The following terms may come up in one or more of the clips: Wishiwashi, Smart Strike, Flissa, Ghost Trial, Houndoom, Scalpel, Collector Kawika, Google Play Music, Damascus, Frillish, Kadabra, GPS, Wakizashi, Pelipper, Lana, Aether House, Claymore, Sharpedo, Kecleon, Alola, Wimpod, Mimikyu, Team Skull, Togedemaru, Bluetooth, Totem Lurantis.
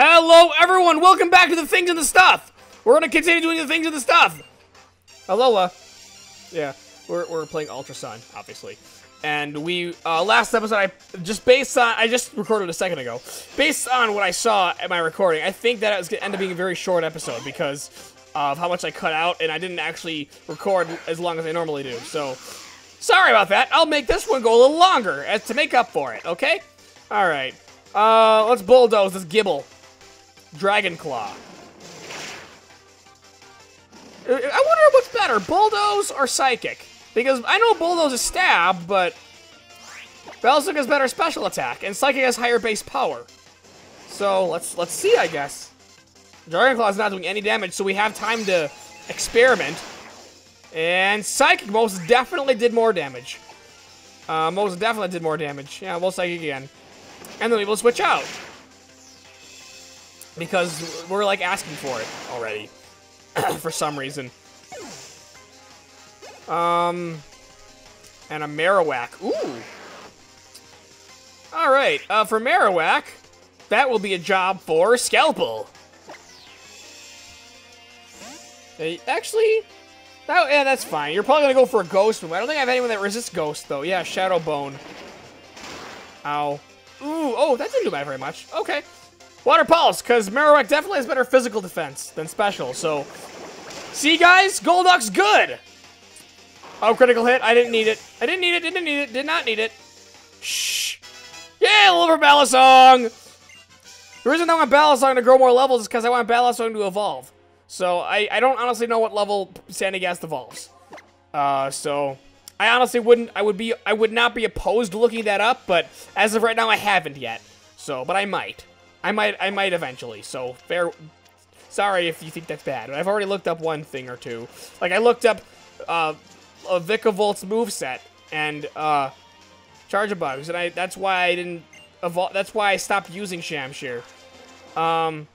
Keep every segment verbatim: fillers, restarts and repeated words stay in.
Hello, everyone! Welcome back to the Things and the Stuff! We're gonna continue doing the Things and the Stuff! Alola. Yeah, we're, we're playing Ultra Sun, obviously. And we, uh, last episode, I just based on, I just recorded a second ago. Based on what I saw at my recording, I think that it was gonna end up being a very short episode because of how much I cut out, and I didn't actually record as long as I normally do, so... Sorry about that! I'll make this one go a little longer, as to make up for it, okay? Alright. Uh, let's bulldoze this Gibble. Dragon Claw. I wonder what's better, Bulldoze or Psychic? Because I know Bulldoze is Stab, but... Balisong has better Special Attack, and Psychic has higher base power. So, let's let's see, I guess. Dragon Claw is not doing any damage, so we have time to experiment. And Psychic most definitely did more damage. Uh, most definitely did more damage. Yeah, we'll Psychic again. And then we will switch out. Because we're, like, asking for it already. For some reason. Um, and a Marowak. Ooh! Alright, uh, for Marowak, that will be a job for Scalpel. Hey, actually, that, yeah, that's fine. You're probably gonna go for a Ghost move. I don't think I have anyone that resists Ghost, though. Yeah, Shadow Bone. Ow. Ooh, oh, that didn't do bad very much. Okay. Water Pulse, because Marowak definitely has better physical defense than special, so... See, guys? Golduck's good! Oh, critical hit. I didn't need it. I didn't need it, didn't need it, did not need it. Shh! Yeah, over Balisong! The reason I want Balisong to grow more levels is because I want Balisong to evolve. So, I, I don't honestly know what level Sandygast evolves. Uh, so... I honestly wouldn't... I would be... I would not be opposed to looking that up, but as of right now, I haven't yet. So, but I might. I might, I might eventually, so fair, sorry if you think that's bad, but I've already looked up one thing or two. Like, I looked up, uh, a Vikavolt's moveset, and, uh, Chargeabugs, and I, that's why I didn't evolve, that's why I stopped using Shamshire. Um,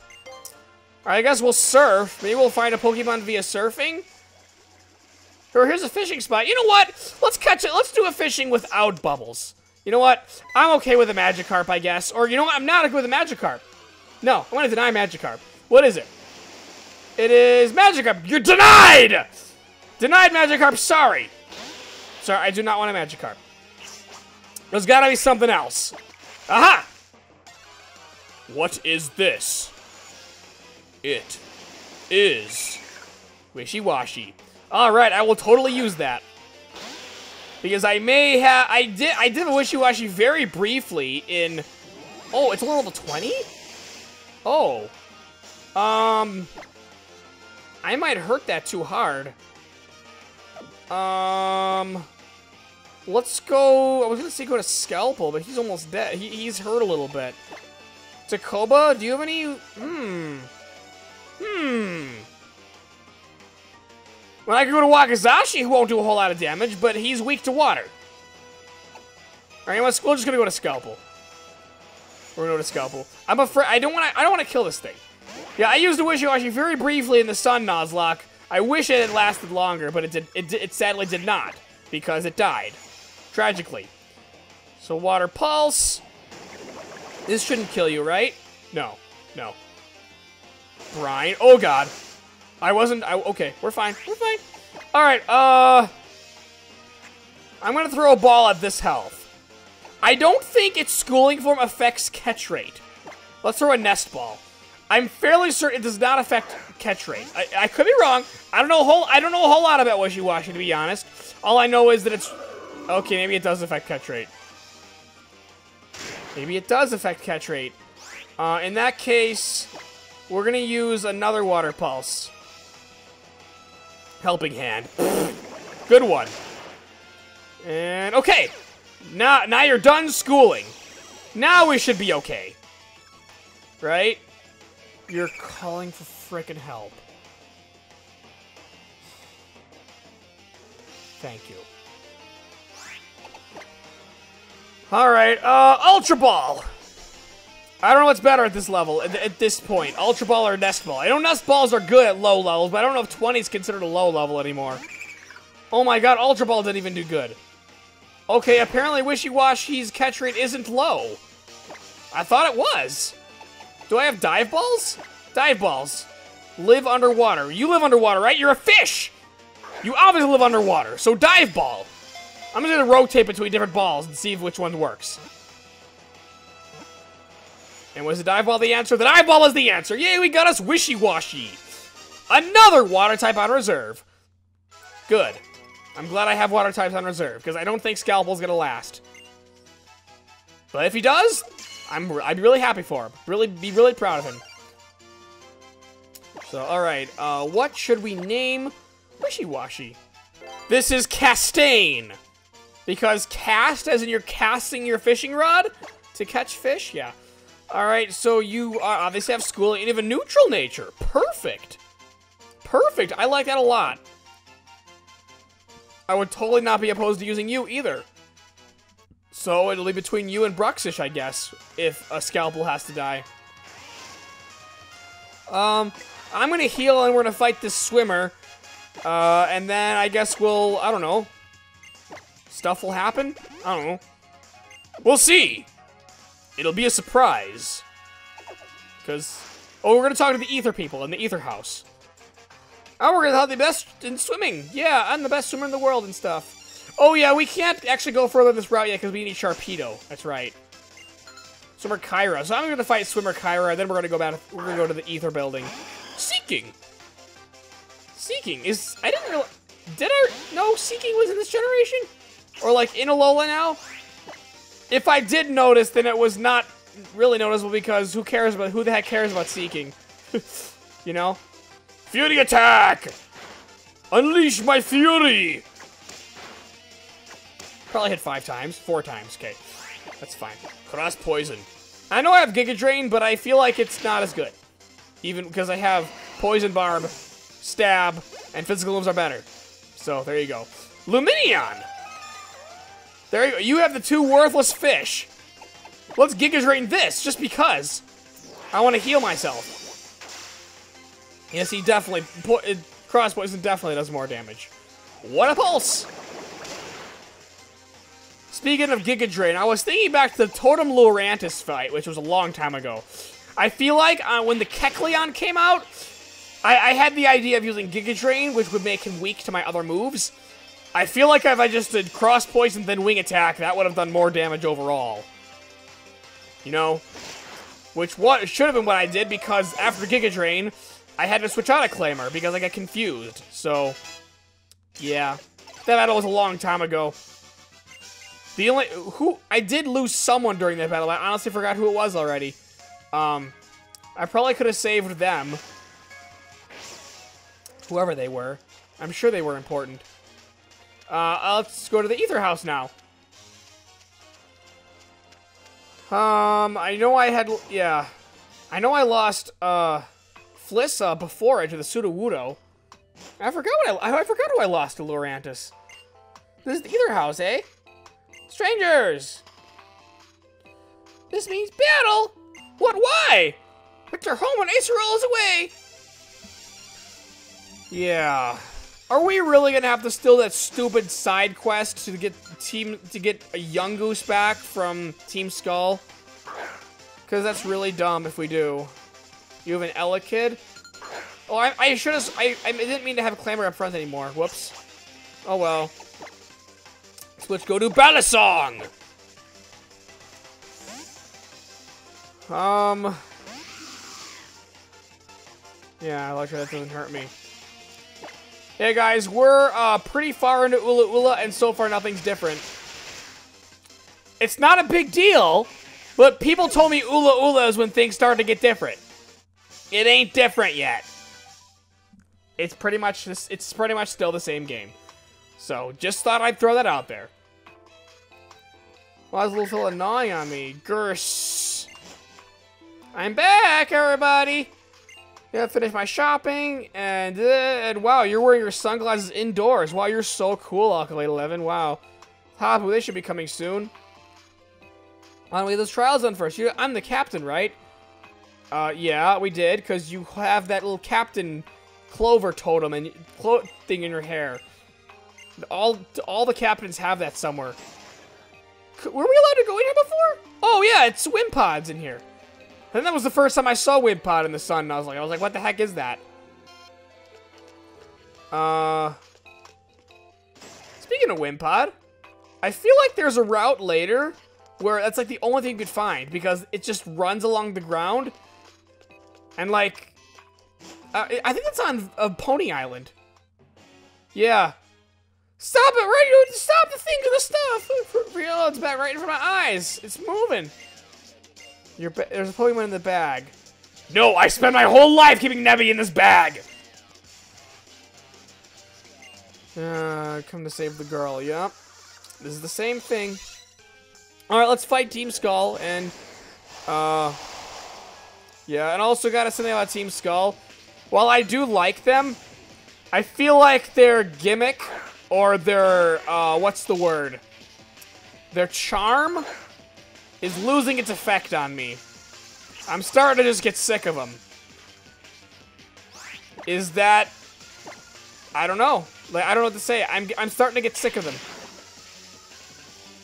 alright, I guess we'll surf, maybe we'll find a Pokemon via surfing? Or here's a fishing spot, you know what, let's catch it, let's do a fishing without bubbles. You know what? I'm okay with a Magikarp, I guess. Or, you know what? I'm not okay with a Magikarp. No, I'm going to deny Magikarp. What is it? It is Magikarp. You're denied! Denied Magikarp, sorry. Sorry, I do not want a Magikarp. There's got to be something else. Aha! What is this? It is Wishiwashi. All right, I will totally use that. Because I may have, I did, I did a Wishiwashi very briefly in, oh, it's only level twenty? Oh. Um, I might hurt that too hard. Um, let's go, I was gonna say go to Scalpel, but he's almost dead, he, he's hurt a little bit. Takoba, do you have any, hmm, hmm. Well, I can go to Wakizashi, who won't do a whole lot of damage, but he's weak to water. Alright, we're just gonna go to Scalpel. We're gonna go to Scalpel. I'm afraid I don't wanna I don't wanna kill this thing. Yeah, I used the Wishiwashi very briefly in the Sun Nuzlocke. I wish it had lasted longer, but it did it did, it sadly did not, because it died. Tragically. So Water Pulse. This shouldn't kill you, right? No. No. Brine. Oh god. I wasn't, I, okay, we're fine, we're fine. All right, uh, I'm gonna throw a ball at this health. I don't think its schooling form affects catch rate. Let's throw a nest ball. I'm fairly certain it does not affect catch rate. I, I could be wrong. I don't know a whole, I don't know a whole lot about Wishiwashi, to be honest. All I know is that it's, okay, maybe it does affect catch rate. Maybe it does affect catch rate. Uh, in that case, we're gonna use another Water Pulse. Helping Hand. Good one. And, okay. Now, now you're done schooling. Now we should be okay. Right? You're calling for frickin' help. Thank you. Alright, uh, Ultra Ball! I don't know what's better at this level, at, at this point. Ultra Ball or Nest Ball. I know Nest Balls are good at low levels, but I don't know if twenty is considered a low level anymore. Oh my god, Ultra Ball didn't even do good. Okay, apparently Wishiwashi's catch rate isn't low. I thought it was. Do I have dive balls? Dive balls. Live underwater. You live underwater, right? You're a fish! You obviously live underwater, so dive ball. I'm just gonna rotate between different balls and see which one works. And was the dive ball the answer? The dive ball is the answer! Yay, we got us Wishiwashi! Another water type on reserve! Good. I'm glad I have water types on reserve, because I don't think Scalpel's gonna last. But if he does, I'm, I'd be really happy for him. Really, be really proud of him. So, alright, uh, what should we name Wishiwashi? This is Castane! Because cast, as in you're casting your fishing rod to catch fish? Yeah. Alright, so you uh, obviously have schooling and you have a neutral nature. Perfect! Perfect! I like that a lot. I would totally not be opposed to using you either. So it'll be between you and Bruxish, I guess, if a Scalpel has to die. Um, I'm gonna heal and we're gonna fight this swimmer. Uh, and then I guess we'll, I don't know. Stuff will happen? I don't know. We'll see! It'll be a surprise. Because, oh, we're gonna talk to the Aether people in the Aether House. Oh, we're gonna have the best in swimming. Yeah, I'm the best swimmer in the world and stuff. Oh yeah, we can't actually go further this route yet because we need Sharpedo. That's right. Swimmer Kyra. So I'm gonna fight Swimmer Kyra, and then we're gonna go back. We're gonna go to the Aether building. Seeking. Seeking is. I didn't realize. Did I? No, Seeking was in this generation, or like in Alola now. If I did notice, then it was not really noticeable because who cares about who the heck cares about Seeking? You know? Fury attack! Unleash my fury! Probably hit five times, four times, okay. That's fine. Cross poison. I know I have Giga Drain, but I feel like it's not as good. Even because I have Poison Barb, Stab, and Physical Moves are better. So, there you go. Luminion! There you go. You have the two worthless fish. Let's Giga Drain this, just because. I want to heal myself. Yes, he definitely... Po cross poison definitely does more damage. What a pulse! Speaking of Giga Drain, I was thinking back to the Totem Lurantis fight, which was a long time ago. I feel like uh, when the Kecleon came out, I, I had the idea of using Giga Drain, which would make him weak to my other moves. I feel like if I just did cross poison, then wing attack, that would have done more damage overall. You know? Which what should have been what I did, because after Giga Drain, I had to switch out a Claymore, because I got confused. So, yeah. That battle was a long time ago. The only... who... I did lose someone during that battle, I honestly forgot who it was already. Um, I probably could have saved them. Whoever they were. I'm sure they were important. Uh, let's go to the Aether House now. Um, I know I had, yeah. I know I lost, uh, Flissa before I did the Sudowoodo. I forgot what I, I forgot who I lost to Lurantis. This is the Aether House, eh? Strangers! This means battle! What, why? Victor home when Acerola is away! Yeah. Are we really gonna have to steal that stupid side quest to get team to get a Young Goose back from Team Skull? Cause that's really dumb if we do. You have an Ella kid? Oh, I, I should have. I, I didn't mean to have a Claymore up front anymore. Whoops. Oh well. Let's go to Balisong. Um. Yeah, I like that. That doesn't hurt me. Hey guys, we're uh, pretty far into Ula Ula, and so far nothing's different. It's not a big deal, but people told me Ula Ula is when things start to get different. It ain't different yet. It's pretty much this. It's pretty much still the same game. So just thought I'd throw that out there. Why is a little gnawing on me? Gurs. I'm back, everybody. Yeah, finish my shopping, and, uh, and wow, you're wearing your sunglasses indoors. Wow, you're so cool, Alkalate eleven, wow. Hapu, they should be coming soon. Why don't we get those trials done first? You, I'm the captain, right? Uh, yeah, we did, because you have that little captain clover totem and clo thing in your hair. All, all the captains have that somewhere. Were we allowed to go in here before? Oh, yeah, it's Wimpods in here. And that was the first time I saw Wimpod in the Sun Nuzlocke. I was like, what the heck is that? Uh, speaking of Wimpod, I feel like there's a route later where that's like the only thing you could find, because it just runs along the ground. And like, uh, I think it's on uh, Pony Island. Yeah. Stop it! Right, stop the thing of the stuff. Reload's back right in front of my eyes. It's moving. Your ba there's a Pokemon in the bag. No, I spent my whole life keeping Nebby in this bag. Uh, come to save the girl. Yep. This is the same thing. All right, let's fight Team Skull and, uh, yeah. And also gotta say something about Team Skull. While I do like them, I feel like their gimmick or their, uh, what's the word? Their charm is losing its effect on me. I'm starting to just get sick of them. Is that... I don't know. Like, I don't know what to say. I'm, I'm starting to get sick of them.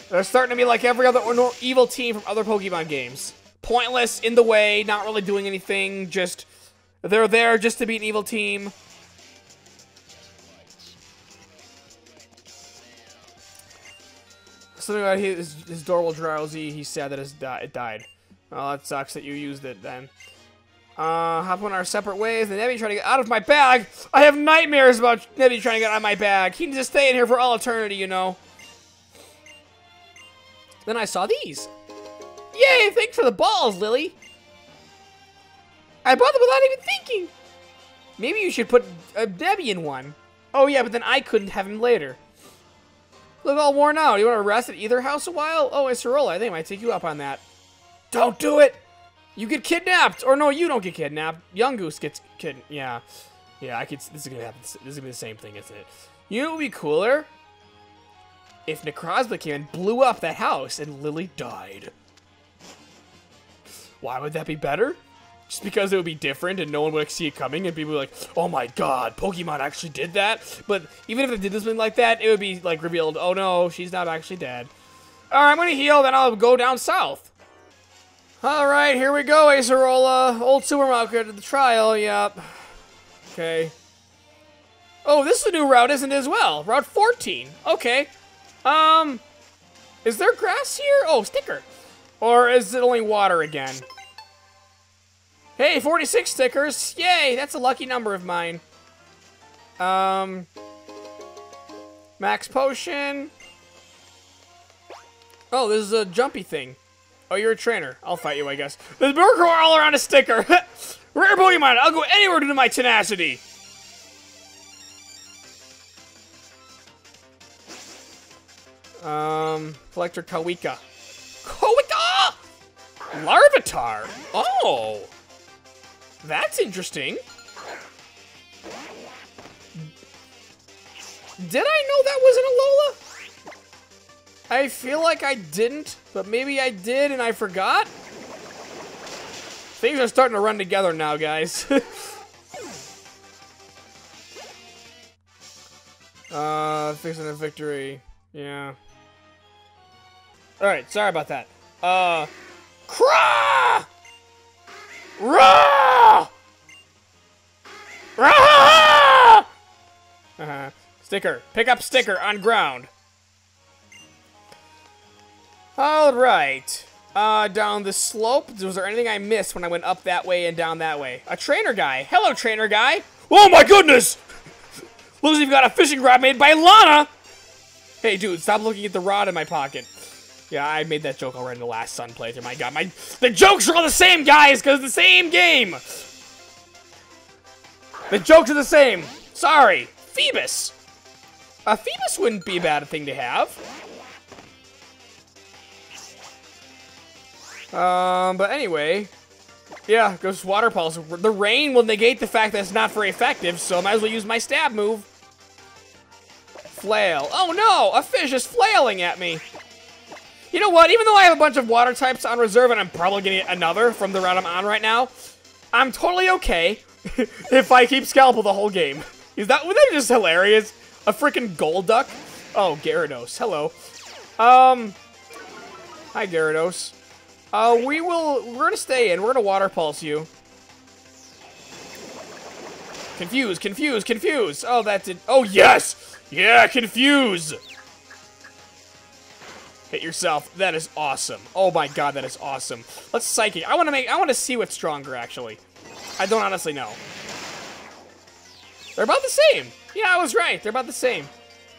They're starting to be like every other evil team from other Pokemon games. Pointless, in the way, not really doing anything, just... They're there just to be an evil team. Something about his, his door will drowsy. He's sad that his di it died. Oh, that sucks that you used it then. Uh, hop on our separate ways. And Nebby trying to get out of my bag. I have nightmares about Nebby trying to get out of my bag. He needs to stay in here for all eternity, you know. Then I saw these. Yay, thanks for the balls, Lily. I bought them without even thinking. Maybe you should put uh, Nebby in one. Oh yeah, but then I couldn't have him later. Look all worn out. You want to rest at Aether House a while? Oh, Acerola, I think I might take you up on that. Don't do it! You get kidnapped! Or no, you don't get kidnapped. Young Goose gets kidnapped. Yeah. Yeah, I could. This is going to happen. This is going to be the same thing, isn't it? You know what would be cooler? If Necrozma came and blew up that house and Lily died. Why would that be better? Just because it would be different and no one would see it coming and people would be like, oh my god, Pokemon actually did that? But even if it did something like that, it would be like revealed, oh no, she's not actually dead. Alright, I'm gonna heal, then I'll go down south. Alright, here we go, Acerola. Old supermarket at the trial, yep. Okay. Oh, this is a new route, isn't it, as well? Route fourteen, okay. Um, is there grass here? Oh, sticker. Or is it only water again? Hey, forty-six stickers! Yay! That's a lucky number of mine. Um... Max Potion... Oh, this is a jumpy thing. Oh, you're a trainer. I'll fight you, I guess. The burger are all around a sticker! Rare Pokemon! I'll go anywhere due to my tenacity! Um... Collector Kawika. Kawika! Larvitar! Oh! That's interesting. Did I know that was an Alola? I feel like I didn't, but maybe I did and I forgot. Things are starting to run together now, guys. uh, fixing a victory. Yeah. Alright, sorry about that. Uh, Cra! Rah! Rah! Uh-huh. Sticker. Pick up sticker on ground. Alright. Uh, down the slope. Was there anything I missed when I went up that way and down that way? A trainer guy. Hello, trainer guy. Oh my goodness! Looks like you've got a fishing rod made by Lana! Hey, dude, stop looking at the rod in my pocket. Yeah, I made that joke already in the last Sun playthrough. My god, my the jokes are all the same, guys, because it's the same game. The jokes are the same. Sorry. Phoebus. A uh, Phoebus wouldn't be a bad thing to have. Um, but anyway. Yeah, Ghost Water Pulse. The rain will negate the fact that it's not very effective, so I might as well use my stab move. Flail. Oh no! A fish is flailing at me. You know what? Even though I have a bunch of water types on reserve, and I'm probably getting another from the route I'm on right now, I'm totally okay if I keep Scalpel the whole game. Is that, was that just hilarious? A freaking Golduck? Oh, Gyarados. Hello. Um, hi, Gyarados. Uh, we will, we're gonna stay in, we're gonna Water Pulse you. Confuse, confuse, confuse! Oh, that did, oh yes! Yeah, confuse! Hit yourself, that is awesome. Oh my god, that is awesome. Let's Psychic, I wanna make, I wanna see what's stronger actually. I don't honestly know. They're about the same! Yeah, I was right, they're about the same.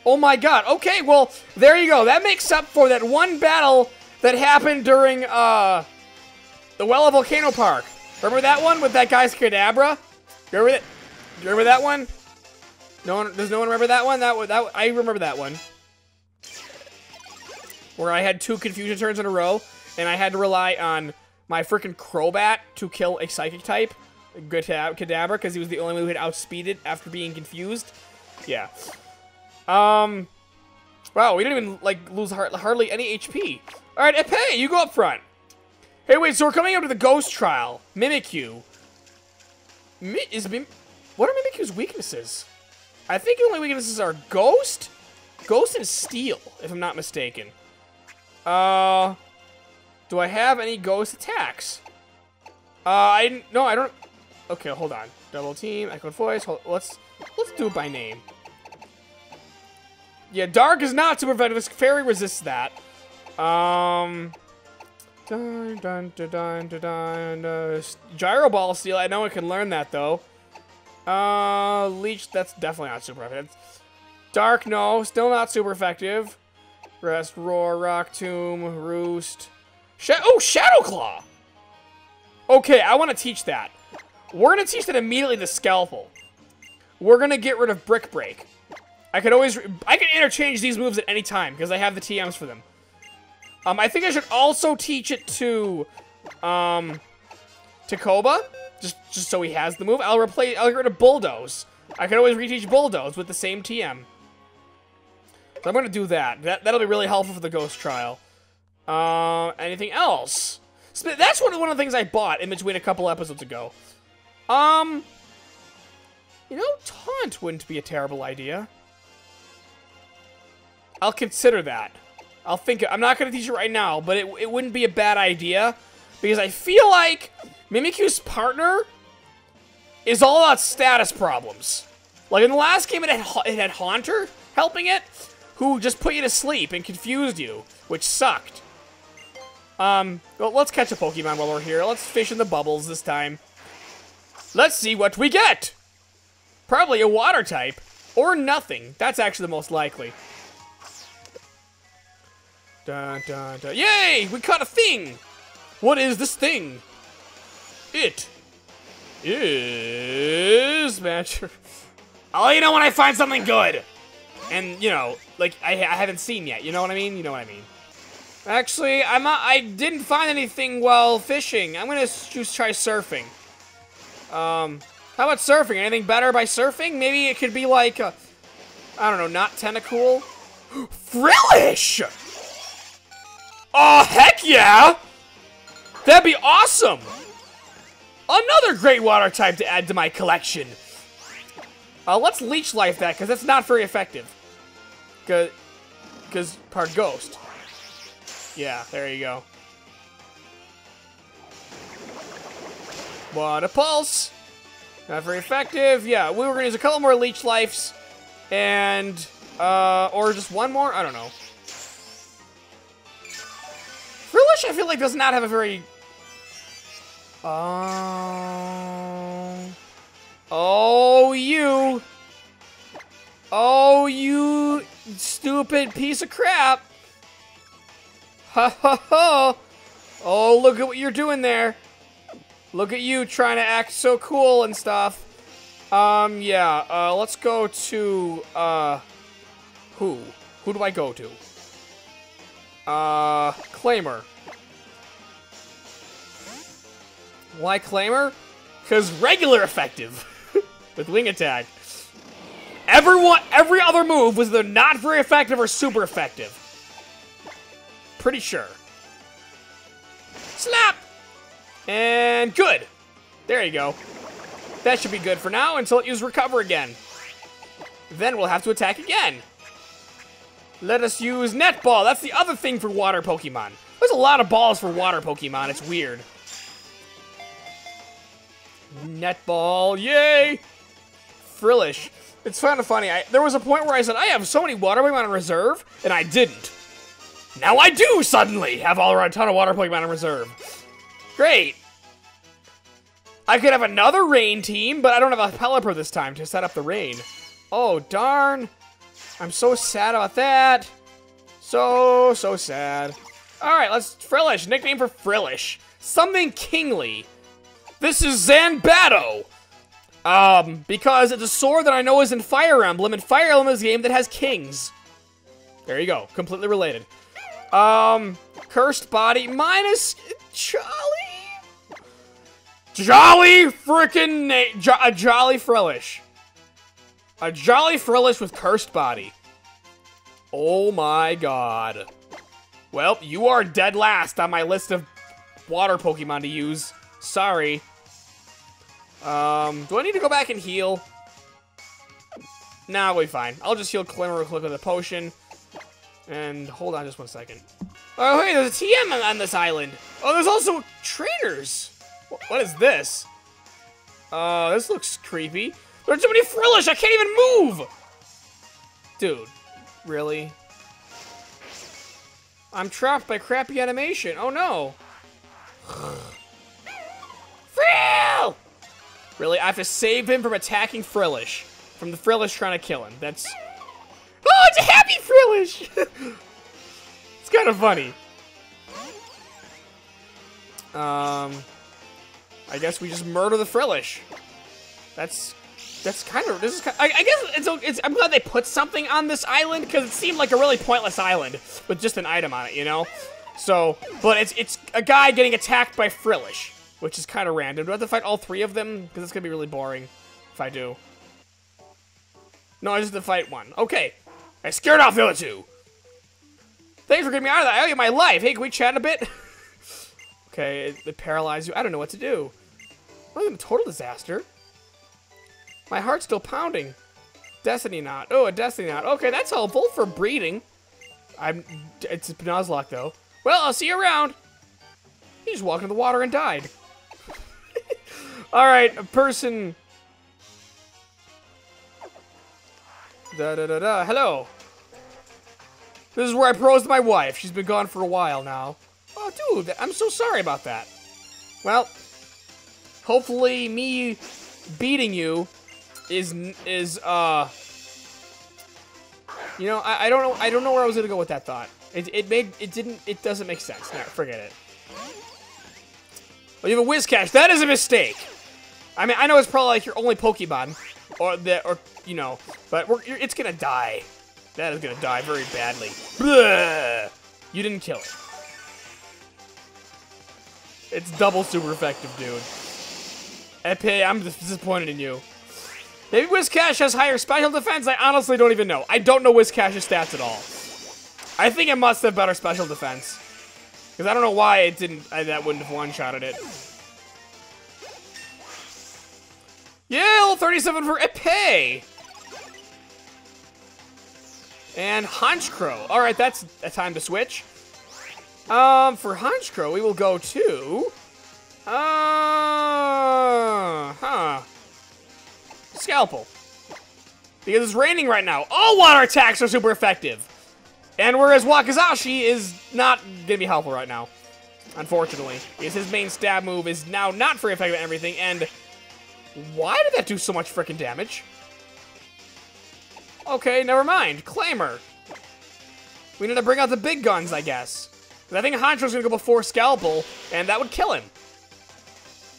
Oh my god, okay, well, there you go. That makes up for that one battle that happened during, uh, the Well of Volcano Park. Remember that one with that guy's Kadabra? Remember that? Do you remember that one? No one, does no one remember that one? That one, that I remember that one. Where I had two confusion turns in a row, and I had to rely on my freaking Crobat to kill a Psychic type, Kadabra, because he was the only one who had outspeeded after being confused. Yeah. Um, wow, we didn't even, like, lose hard, hardly any H P. All right, Epée, you go up front. Hey, wait, so we're coming up to the Ghost Trial. Mimikyu. Mi is Mim what are Mimikyu's weaknesses? I think the only weaknesses are Ghost, Ghost and Steel, if I'm not mistaken. Uh, do I have any Ghost attacks? Uh, I didn't, no, I don't, okay, hold on. Double team, Echo Voice, hold, let's, let's do it by name. Yeah, Dark is not super effective. Fairy resists that. Um, dun, dun, dun, dun, dun, dun, Gyro Ball Steel. I know I can learn that though. Uh, Leech. That's definitely not super effective. Dark, no, still not super effective. Rest, Roar, Rock Tomb, Roost. Sh oh, Shadow Claw. Okay, I want to teach that. We're gonna teach that immediately to Scalpel. We're gonna get rid of Brick Break. I could always, I could interchange these moves at any time, because I have the T Ms for them. Um, I think I should also teach it to, um, Takoba, just, just so he has the move. I'll replace, I'll get rid of Bulldoze. I could always reteach Bulldoze with the same T M. So I'm gonna do that. That, that'll be really helpful for the Ghost Trial. Uh, anything else? So that's one of, one of the things I bought in between a couple episodes ago. Um, you know, Taunt wouldn't be a terrible idea. I'll consider that. I'll think, I'm not going to teach it right now, but it, it wouldn't be a bad idea, because I feel like Mimikyu's partner is all about status problems. Like, in the last game, it had, it had Haunter helping it, who just put you to sleep and confused you, which sucked. Um, well, let's catch a Pokemon while we're here. Let's fish in the bubbles this time. Let's see what we get! Probably a water type, or nothing. That's actually the most likely. Dun, dun, dun. Yay! We caught a thing! What is this thing? It is match. I'll let you know when I find something good! And, you know, like, I, I haven't seen yet, you know what I mean? You know what I mean. Actually, I'm not, I didn't find anything while fishing. I'm gonna just try surfing. Um, how about surfing? Anything better by surfing? Maybe it could be like, a, I don't know, not Tentacool? Frillish! Oh, heck yeah! That'd be awesome! Another great water type to add to my collection. Uh, let's Leech Life that, because that's not very effective. Because, because part Ghost. Yeah, there you go. Water Pulse. Not very effective. Yeah, we were going to use a couple more Leech Lifes. And, uh, or just one more? I don't know. Frillish, I feel like, does not have a very... Um... Oh, you. Oh, you stupid piece of crap. Ha ha ha. Oh, look at what you're doing there. Look at you trying to act so cool and stuff. Um, yeah. Uh, let's go to, uh... Who? Who do I go to? Uh, Claymore. Why Claymore? Because regular effective. With Wing Attack. Everyone, every other move was either not very effective or super effective. Pretty sure. Slap! And good. There you go. That should be good for now until it uses Recover again. Then we'll have to attack again. Let us use Netball. That's the other thing for water Pokemon. There's a lot of balls for water Pokemon. It's weird. Netball. Yay! Frillish. It's kind of funny. I, there was a point where I said, I have so many water Pokemon in reserve, and I didn't. Now I do suddenly have all around a ton of water Pokemon in reserve. Great. I could have another rain team, but I don't have a Pelipper this time to set up the rain. Oh, darn. I'm so sad about that. So, so sad. All right, let's... Frillish. Nickname for Frillish. Something kingly. This is Zanbatto. Um, because it's a sword that I know is in Fire Emblem, and Fire Emblem is a game that has kings. There you go. Completely related. Um, Cursed Body minus... Charlie? Jolly frickin' na- jo a Jolly Frillish. A Jolly Frillish with Cursed Body. Oh my god. Well, you are dead last on my list of water Pokemon to use. Sorry. Um, do I need to go back and heal? Nah, we'll be fine. I'll just heal Claymore real quick with a potion. And hold on just one second. Oh, hey, there's a T M on this island. Oh, there's also trainers. What is this? Uh, this looks creepy. There's too many Frillish, I can't even move! Dude, really? I'm trapped by crappy animation, oh no. Frill! Really, I have to save him from attacking Frillish. From the Frillish trying to kill him, that's... Oh, it's a happy Frillish! It's kind of funny. Um... I guess we just murder the Frillish. That's, that's kind of, this is kind of, I, I guess it's, it's, I'm glad they put something on this island because it seemed like a really pointless island with just an item on it, you know? So, but it's, it's a guy getting attacked by Frillish, which is kind of random. Do I have to fight all three of them? Because it's going to be really boring if I do. No, I just have to fight one. Okay. I scared off the other two. Thanks for getting me out of that. I owe you my life. Hey, can we chat a bit? Okay, it, it paralyzed you. I don't know what to do. Well, I'm a total disaster. My heart's still pounding. Destiny Knot. Oh, a Destiny Knot. Okay, that's helpful for breeding. I'm. It's a Nuzlocke, though. Well, I'll see you around. He just walked in the water and died. All right, a person. Da da da da. Hello. This is where I proposed my wife. She's been gone for a while now. Oh, dude, I'm so sorry about that. Well, hopefully me beating you is is uh you know I, I don't know I don't know where I was gonna go with that thought. It it made it didn't it doesn't make sense. No, forget it. Oh, you have a Whiskash. That is a mistake. I mean, I know it's probably like your only Pokemon, or the or you know, but we're, you're, it's gonna die. That is gonna die very badly. Blah! You didn't kill it. It's double super effective, dude. Epée, I'm disappointed in you. Maybe Whiskash has higher special defense? I honestly don't even know. I don't know Whiskash's stats at all. I think it must have better special defense. Because I don't know why it didn't. I, that wouldn't have one-shotted it. Yeah, level thirty-seven for Epée! And Honchkrow. Alright, that's a time to switch. Um, for Honchkrow, we will go to... Uh, huh. Scalpel. Because it's raining right now. All water attacks are super effective. And whereas Wakizashi is not gonna be helpful right now, unfortunately. Because his main stab move is now not very effective at everything, and... Why did that do so much frickin' damage? Okay, never mind. Claymore. We need to bring out the big guns, I guess. I think Honchkrow's gonna go before Scalpel, and that would kill him.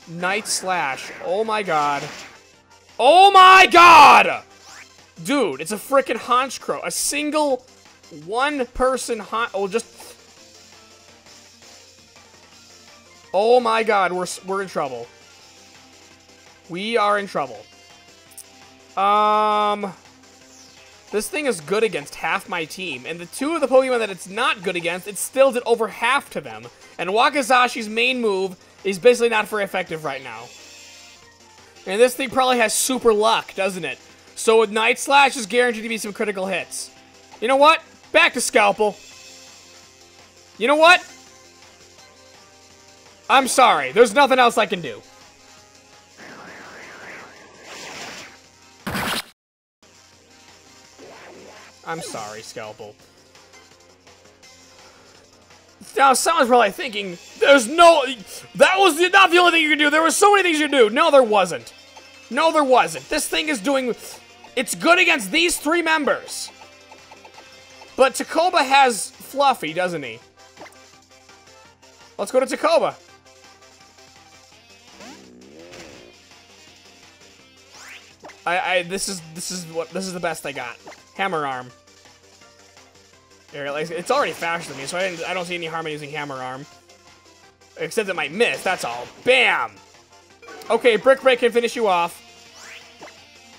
Night Slash. Oh my god. Oh my god! Dude, it's a frickin' Honchkrow. A single one-person hon- Oh, just... Oh my god, we're, we're in trouble. We are in trouble. Um... This thing is good against half my team, and the two of the Pokemon that it's not good against, it still did over half to them. And Wakizashi's main move is basically not very effective right now. And this thing probably has super luck, doesn't it? So with Night Slash, is guaranteed to be some critical hits. You know what? Back to Scalpel. You know what? I'm sorry. There's nothing else I can do. I'm sorry, Scalpel. Now, someone's probably thinking, there's no... That was not the only thing you could do. There were so many things you could do. No, there wasn't. No, there wasn't. This thing is doing... It's good against these three members. But Takoba has Fluffy, doesn't he? Let's go to Takoba. I, I, this is, this is what, this is the best I got. Hammer Arm. It's already faster than me, so I, didn't, I don't see any harm in using Hammer Arm. Except it might miss, that's all. Bam! Okay, Brick Break can finish you off.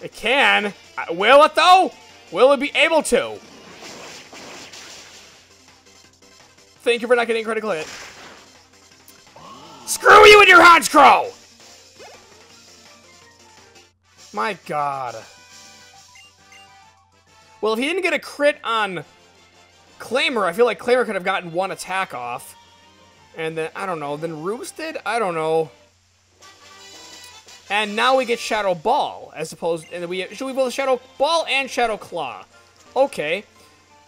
It can. Will it, though? Will it be able to? Thank you for not getting a critical hit. Screw you and your Honchkrow! My god. Well, if he didn't get a crit on Claymore, I feel like Claymore could have gotten one attack off. And then, I don't know, then Roosted? I don't know. And now we get Shadow Ball, as opposed, and we should we both Shadow Ball and Shadow Claw. Okay.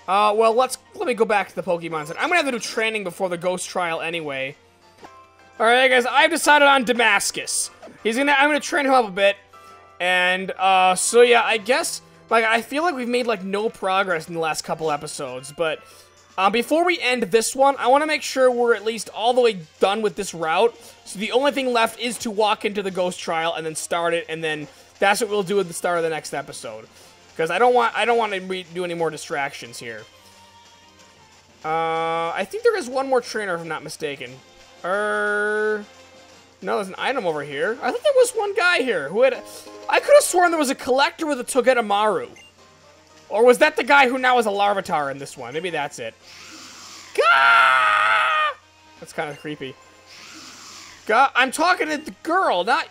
Uh, well, let's, let me go back to the Pokemon Center. I'm gonna have to do training before the Ghost Trial anyway. Alright, guys, I've decided on Damascus. He's gonna, I'm gonna train him up a bit. And, uh, so yeah, I guess, like, I feel like we've made, like, no progress in the last couple episodes, but, um, before we end this one, I want to make sure we're at least all the way done with this route, so the only thing left is to walk into the Ghost Trial and then start it, and then that's what we'll do at the start of the next episode, because I don't want, I don't want to do any more distractions here. Uh, I think there is one more trainer, if I'm not mistaken. Er... No, there's an item over here. I think there was one guy here who had... I could have sworn there was a collector with a Togedemaru. Or was that the guy who now is a Larvitar in this one? Maybe that's it. Gah! That's kind of creepy. Gah! I'm talking to the girl, not...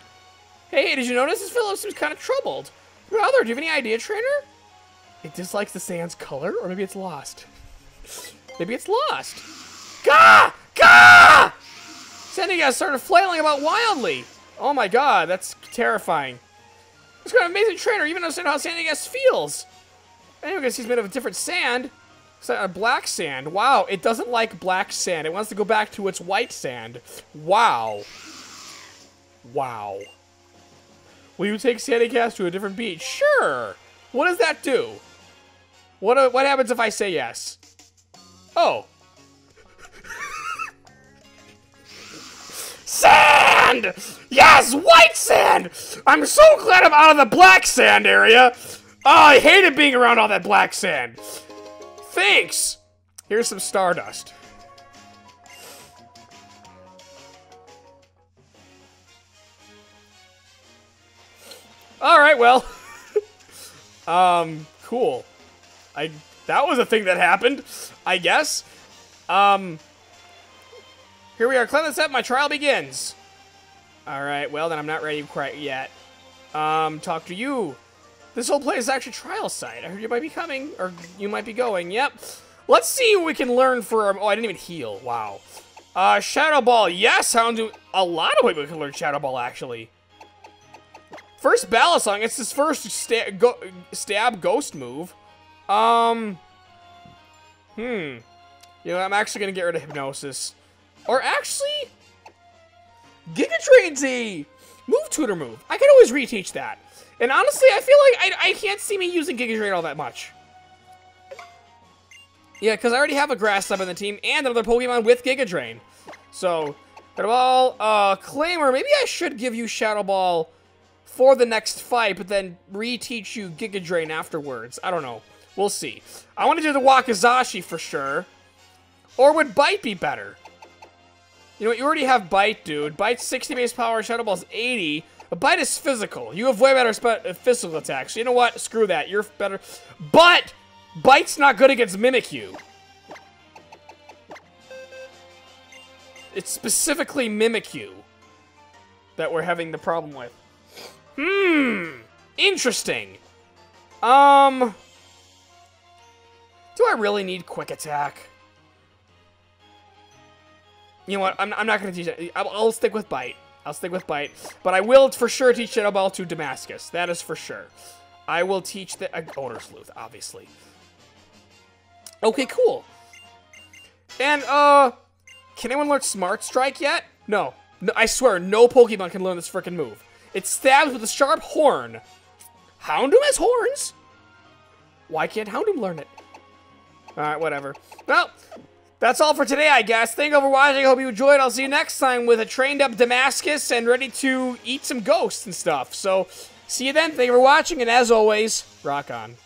Hey, did you notice this fellow seems kind of troubled? Brother, do you have any idea, trainer? It dislikes the sand's color, or maybe it's lost. Maybe it's lost. Gah! Gah! Sandygast started flailing about wildly. Oh my god, that's terrifying. This kind of amazing trainer, even understand how Sandygast feels. Anyway, because he's made of a different sand. It's a black sand. Wow, it doesn't like black sand. It wants to go back to its white sand. Wow. Wow. Will you take Sandygast to a different beach? Sure. What does that do? What, what happens if I say yes? Oh. Sand! Yes, white sand! I'm so glad I'm out of the black sand area. Oh, I hated being around all that black sand. Thanks. Here's some stardust. All right, well. um, cool. I that was a thing that happened, I guess. Um... Here we are, climb this up, my trial begins. Alright, well then I'm not ready quite yet. Um, talk to you. This whole place is actually a trial site. I heard you might be coming, or you might be going, yep. Let's see what we can learn for our, oh, I didn't even heal, wow. Uh, Shadow Ball, yes, Houndoom. A lot of people can learn Shadow Ball, actually. First Balisong, it's his first sta go stab ghost move. Um, hmm. You know, I'm actually gonna get rid of Hypnosis. Or actually, Giga Train Z! Move Tutor move. I can always reteach that. And honestly, I feel like I, I can't see me using Giga Train all that much. Yeah, because I already have a Grass Type on the team and another Pokemon with Giga Drain. So, Shadow Ball, uh, Claymore. Maybe I should give you Shadow Ball for the next fight, but then reteach you Giga Drain afterwards. I don't know. We'll see. I want to do the Wakizashi for sure. Or would Bite be better? You know what, you already have Bite, dude. Bite's sixty base power, Shadow Ball's eighty. But Bite is physical. You have way better physical attacks. So you know what? Screw that. You're better. But Bite's not good against Mimikyu. It's specifically Mimikyu that we're having the problem with. Hmm. Interesting. Um... Do I I really need Quick Attack. You know what? I'm, I'm not going to teach it. I'll, I'll stick with Bite. I'll stick with Bite. But I will for sure teach Shadow Ball to Damascus. That is for sure. I will teach the... Uh, Odor Sleuth, obviously. Okay, cool. And, uh... Can anyone learn Smart Strike yet? No. No, I swear, no Pokemon can learn this frickin' move. It stabs with a sharp horn. Houndoom has horns? Why can't Houndoom learn it? Alright, whatever. Well... That's all for today, I guess. Thank you for watching. I hope you enjoyed. I'll see you next time with a trained-up Damascus and ready to eat some ghosts and stuff. So, see you then. Thank you for watching, and as always, rock on.